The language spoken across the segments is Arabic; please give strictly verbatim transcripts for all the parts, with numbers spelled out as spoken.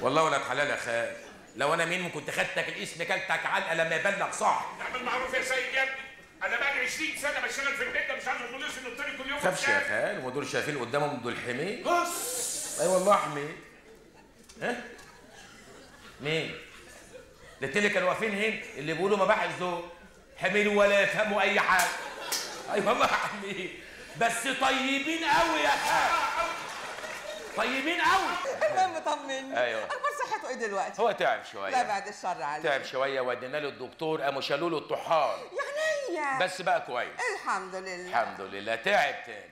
والله ولد حلال يا خال، لو انا مين كنت خدتك الاسم كلتك علقه لما يبلغ صاحب. نعمل معروف يا سيد يا ابني، انا بقى لي عشرين سنة بشتغل في البيت ده، مش عارف اقول لسه ان طريق كل يوم. ما تخافش يا خال، هما دول شايفين قدامهم دول حميه. بص اي والله حميه. ها؟ مين؟ قلت لك كانوا واقفين هنا اللي بيقولوا مباح الذوق حمين ولا يفهموا اي حاجه. اي والله حميه، بس طيبين قوي يا خال. طيبين قوي. المهم طمني. ايوه. اخبار صحته ايه دلوقتي؟ هو تعب شويه. لا بعد الشر عليه. تعب شويه ودينا له الدكتور قاموا شالوا له الطحال. يا عينيا. بس بقى كويس. الحمد لله. الحمد لله. تعب تاني.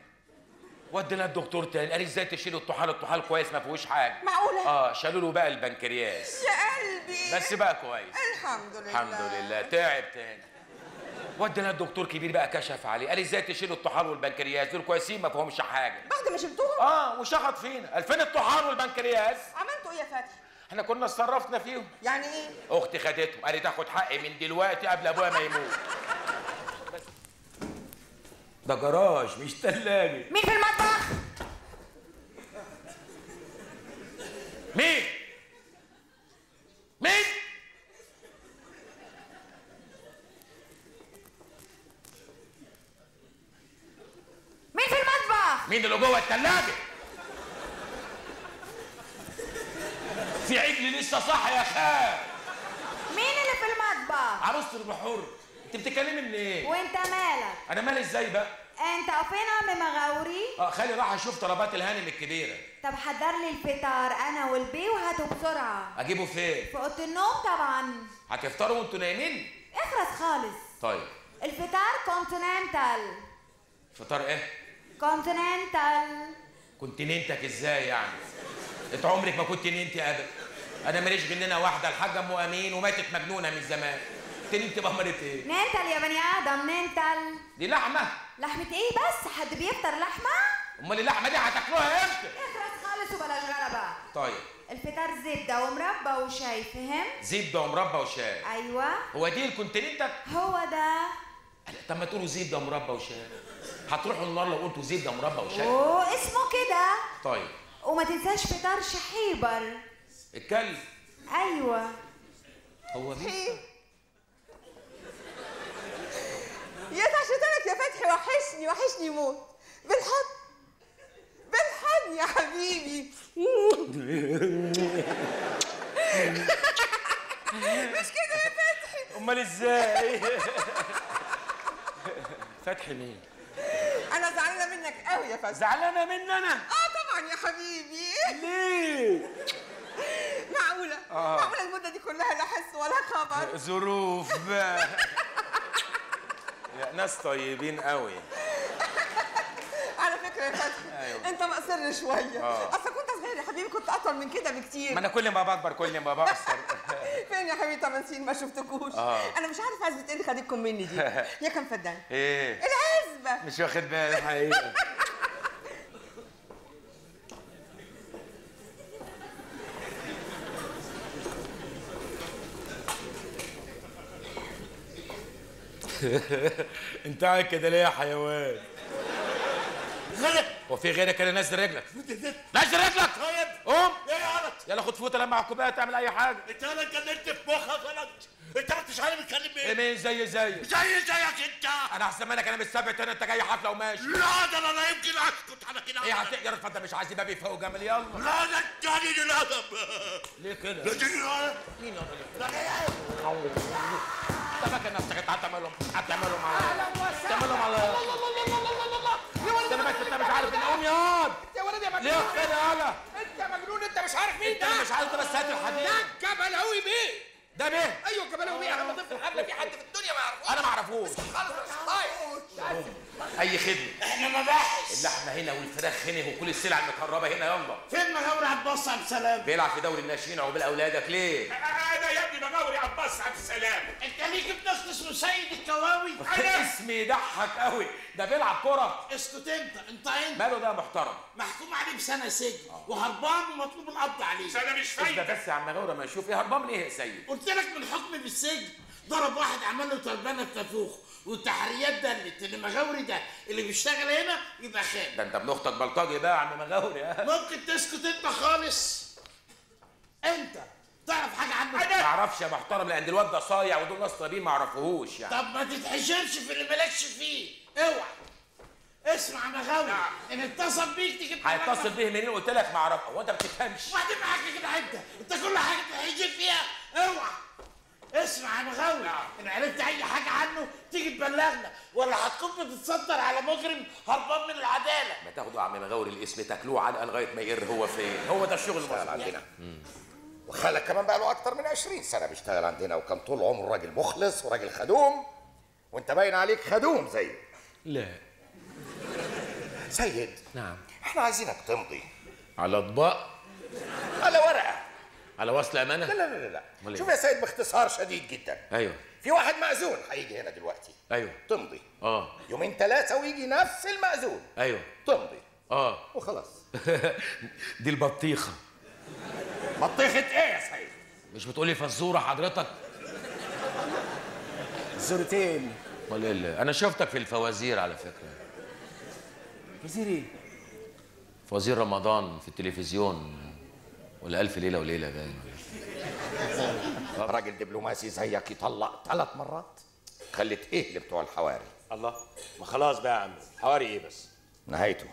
ودينا الدكتور تاني قال ازاي تشيلوا الطحال؟ الطحال كويس ما فيهوش حاجه. معقوله؟ اه شالوا له بقى البنكرياس. يا قلبي. بس بقى كويس. الحمد لله. الحمد لله. تعب تاني. ودينا الدكتور كبير بقى كشف عليه، قال ازاي تشيلوا الطحال والبنكرياس؟ دول كويسين ما فيهمش حاجه. بعد ما شلتوهم؟ اه وشخط فينا، الفين الطحال والبنكرياس. عملتوا ايه يا فتحي؟ احنا كنا اتصرفنا فيهم. يعني ايه؟ اختي خدتهم، قالت اخد حقي من دلوقتي قبل ابويا ما يموت. ده جراج مش تلاجه. مين في المطبخ؟ مين؟ مين؟ مين في المطبخ؟ مين اللي جوه التلاجة؟ في عجل لسه صاحي يا خال. مين اللي في المطبخ؟ عروسة البحور. انت بتتكلمي من ايه؟ وانت مالك؟ انا مالي ازاي بقى؟ انت قفنا ممغوري؟ اه خالي راح اشوف طلبات الهانم الكبيرة. طب حضر لي الفطار انا والبي وهاته بسرعة. اجيبه فين؟ في اوضة النوم طبعا. هتفطروا وانتوا نايمين؟ اخرس خالص. طيب. الفطار كونتيننتال. فطار ايه؟ كونتيننتال. كنت نينتك ازاي يعني؟ انت عمرك ما كنت نينتي ابدا. انا ماليش غنينا واحده، الحاجه ام امين وماتت مجنونه من زمان. انت نينتي بقى مرت ايه؟ نينتال يا بني ادم. نينتال دي لحمه. لحمه ايه بس؟ حد بيفطر لحمه؟ امال اللحمه دي هتاكلوها امتى؟ اخرس خالص وبلاش غلبه. طيب الفطار زبده ومربى وشاي، فهم؟ زبده ومربى وشاي. ايوه هو دي الكونتيننتال؟ هو ده. طب ما تقولوا زبده مربى وشاي، هتروحوا النار لو قلتوا زبده مربى وشاي. اوه اسمه كده. طيب وما تنساش فطار شحيبر. الكلب. ايوه هو ده. يا تعشتك يا فتحي، وحشني وحشني موت. بالحضن بالحضن يا حبيبي. مش كده يا فتحي؟ امال ازاي؟ فتحي مين؟ أنا زعلانة منك قوي يا فتحي. زعلانة مني أنا؟ آه طبعًا يا حبيبي. ليه؟ معقولة؟ آه. معقولة المدة دي كلها لا حس ولا خبر؟ ظروف بقى. لا ناس طيبين قوي. على فكرة يا فتحي أيوة. أنت مقصر شوية. آه. أصل كنت صغير يا حبيبي، كنت أطول من كده بكتير. ما أنا كل ما بكبر كل ما بقصر. فين يا حبيبي تمن سنين ما شفتكوش. آه. انا مش عارف عزبه ايه اللي خدتكم مني دي. يا كان فدان ايه العزبه؟ مش واخد بالي حقيقه. انت قاعد كده ليه يا حيوان؟ غلط. هو في غيرك؟ انا نزل رجلك. نزل رجلك. طيب قوم. ايه غلط؟ يلا خد فوطه لمع الكوبايه تعمل اي حاجه. انت انا اتكلمت في مخك غلط. انت ما انتش عارف بتتكلم ايه. مين زي زيك؟ زي زيك انت. انا احسن منك، انا مش سابع تاني. انت جاي حفله وماشي. لا ده انا لا يمكن اسكت على كده. ايه هتقدر؟ اتفضل. مش عايز يبقى فوق جمل. يلا. لا ده التاني دي الادب. ليه كده؟ لا دي الادب. مين الادب؟ ده بقى انا افتكرت هتعملهم هتعملهم على تعملهم على ده. انا انت مش عارف ان قوم ياض. انت يا ولد يا مجنون. ليه كده يالا؟ انت مجنون. انت مش عارف مين ده. انت مش عارف ده بس هات الحديد. ده الجبلاوي بيه. ده بيه؟ ايوه الجبلاوي بيه. انا بضيف الحفله. في حد في الدنيا ما يعرفوش؟ انا ما اعرفوش خالص. اي خدمه. احنا مباحث. اللحمه هنا والفراخ هنا وكل السلع المتهربه هنا. يلا فين مغاوري عباس عبد السلام؟ بيلعب في دوري الناشئين عقبال اولادك. ليه؟ انا يا ابني مغاوري عباس عبد السلام. انت ليك ابن اسمه سيد الكواوي. انا اسمي يضحك قوي. ده بيلعب كره. اسكت انت. انت انت ماله؟ ده محترم محكوم عليه بسنه سجن وهربان ومطلوب القبض عليه. بس انا مش فاهم ده. بس يا عم مغاوري ما يشوف. ايه هربان من ايه يا سيد؟ قلت لك من الحكم بالسجن. ضرب واحد عمل له تربانه بتفوخه والتحريات دلت ان مغاوري ده اللي بيشتغل هنا يبقى خان. ده انت ابن اختك بلطجي بقى يا عم مغاوري. ممكن تسكت انت خالص؟ انت تعرفش يا محترم، لان الواد ده صايع ودول ناس طيبين ما يعرفوهوش يعني. طب ما تتحشمش في اللي مالكش فيه، اوعى. اسمع مغاوي، ان اتصل بيك تجيب لي هيتصل بيه منين؟ قلت لك ما اعرفش. هو انت ما بتفهمش؟ وبعدين معاك كده انت، انت كل حاجه تتحجم فيها، اوعى. اسمع يا مغاوي، ان عرفت اي حاجه عنه تيجي تبلغنا، ولا هتكون بتتصدر على مجرم هربان من العداله. ما تاخدوا يا عم مغاوي الاسم تاكلوه علقه لغايه ما يقر هو فين. هو ده الشغل المصري عندنا. وخالك كمان بقى له اكتر من عشرين سنه بيشتغل عندنا، وكان طول عمره راجل مخلص وراجل خدوم، وانت باين عليك خدوم زيه. لا سيد. نعم. احنا عايزينك تمضي على اطباق على ورقه على وصل امانه. لا لا لا لا, لا. شوف يا سيد، باختصار شديد جدا. ايوه، في واحد مأذون هيجي هنا دلوقتي. ايوه تمضي. اه يومين ثلاثه ويجي نفس المأذون. ايوه تمضي. اه وخلاص. دي البطيخه. بطيخه ايه يا سيد؟ مش بتقولي فزوره حضرتك؟ زورتين. امال ايه؟ انا شفتك في الفوازير على فكره. فوازير ايه؟ فوازير رمضان في التلفزيون، ولا ألف ليله وليله باين. راجل دبلوماسي زيك يطلق ثلاث مرات. خلت ايه اللي بتوع الحواري؟ الله، ما خلاص بقى يا عم. حواري ايه بس؟ نهايته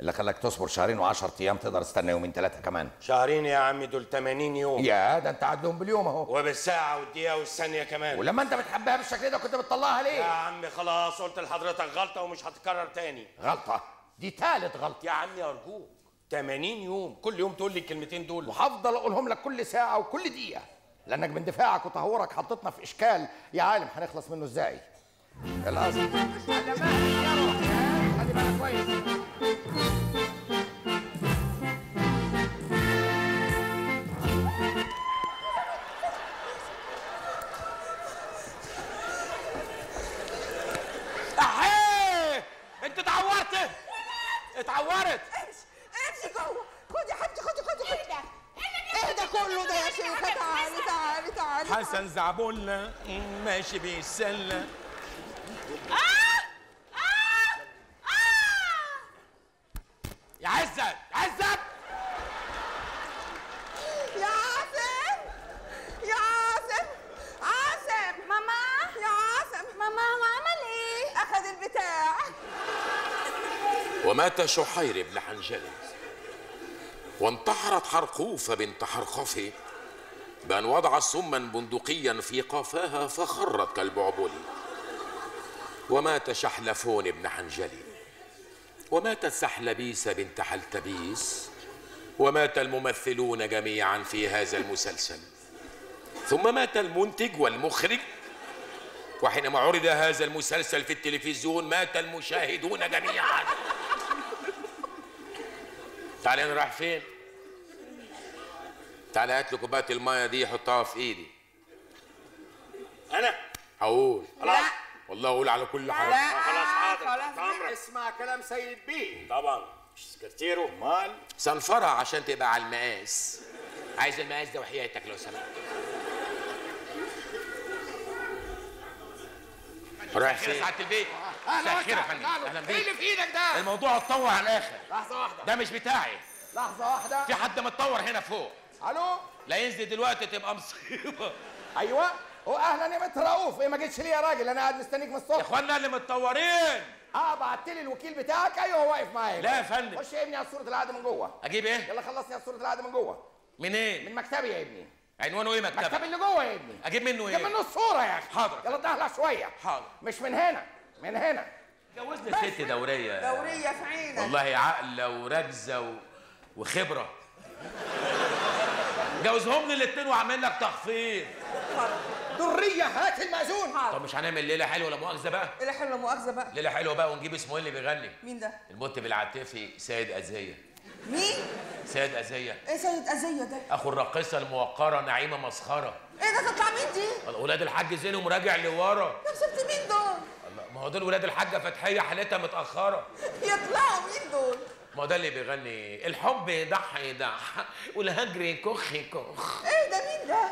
اللي خلاك تصبر شهرين وعشرة ايام، تقدر تستنى يومين ثلاثه كمان. شهرين يا عم، دول ثمانين يوم. يا ده انت عدلهم باليوم اهو، وبالساعه والدقيقه والثانيه كمان. ولما انت بتحبها بالشكل ده كنت بتطلعها ليه؟ يا عم خلاص، قلت لحضرتك غلطه ومش هتتكرر تاني. غلطه؟ دي ثالث غلطه يا عمي ارجوك. ثمانين يوم كل يوم تقول لي الكلمتين دول، وهفضل اقولهم لك كل ساعه وكل دقيقه، لانك من دفاعك وتهورك حطيتنا في اشكال يا عالم هنخلص منه ازاي؟ الازرق خلي بالك يا روحي، خلي بالك كويس. احيه انت اتعورت، اتعورت. جوه، خدي يا حبيبتي، خدي خدي خدي. ايه ده؟ ايه ده كله ده يا شيخة؟ تعالي تعالي تعالي. حسن زعبولة ماشي بيتسلى. آه! آه! آه! يا عزت، يا عزت. يا عاصم، يا عاصم، عاصم، ماما، يا عاصم، ماما هو عمل ايه؟ أخذ البتاع. ومات شحير بن حنجلة، وانتحرت حرقوفة بنت حرقفة بأن وضعت سما بندقيا في قفاها فخرت كالبعبل. ومات شحلفون بن حنجلي، وماتت سحلبيسة بنت حلتبيس، ومات الممثلون جميعا في هذا المسلسل. ثم مات المنتج والمخرج، وحينما عرض هذا المسلسل في التلفزيون مات المشاهدون جميعا. تعالى انا رايح فين؟ تعالى هات لي كوبايه الميه دي حطها في ايدي. انا هقول خلاص والله، اقول على كل حاجه. خلاص حاضر. اسمع كلام سيد بيه طبعا، مش سكرتيره. امال صنفرها عشان تبقى على المقاس. عايز المقاس ده وحياتك لو سمحت. رايح فين؟ ساعة البيت. اهلا بيك يا فندم. اهلا بيك. ايه اللي في ايدك ده؟ الموضوع اتطور على الاخر. لحظة واحدة، ده مش بتاعي. لحظة واحدة، في حد متطور هنا فوق. الو؟ لا ينزل دلوقتي تبقى مصيبة. ايوه، واهلا يا مستر رؤوف. ايه ما جيتش ليه يا راجل؟ انا قاعد مستنيك من الصبح. يا اخوانا اللي متطورين. اه بعت لي الوكيل بتاعك. ايوه هو واقف معايا. لا يا فندم. خش يا ابني على صورة العقد من جوه. اجيب ايه؟ يلا خلصني على صورة العقد من جوه. منين؟ إيه؟ من مكتبي يا ابني. عنوانه ايه مكتبك؟ مكتب اللي جوه يا ابني. اجيب منه ايه؟ اجيب منه الصورة يا اخي. حاضر. يلا ادهلع شوية. حاضر. مش من هنا، من هنا. جوزني ست دورية. دورية في عينك. والله عقلة وركزة و... وخبرة. جوزهم لي الاثنين وعامل لك تخفيض. درية هات المأذون. حاضر. طب مش هنعمل ليلة حلوة ولا مؤاخذة بقى؟ ليلة حلوة مؤاخذة بقى. ليلة حلوة بقى ونجيب اسمه اللي بيغني. مين ده؟ المطرب العاطفي سيد أزية. مين؟ سيد أزية. ايه سيد أزية ده؟ اخو الراقصة الموقرة نعيمة مسخرة. ايه ده تطلع مين دي؟ اولاد الحاج زينهم راجع لورا. طب سبت مين دول؟ ما هو دول ولاد الحاجة فتحية حالتها متأخرة. يطلعوا مين دول؟ ما هو ده اللي بيغني الحب يضح يضح والهجر كخ كخ. ايه ده مين ده؟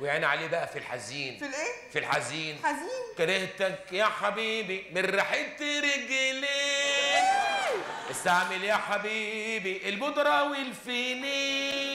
ويعني عليه بقى في الحزين. في الايه؟ في الحزين. حزين؟ كرهتك يا حبيبي من ريحة رجليك، استعمل يا حبيبي البودرة والفينيل.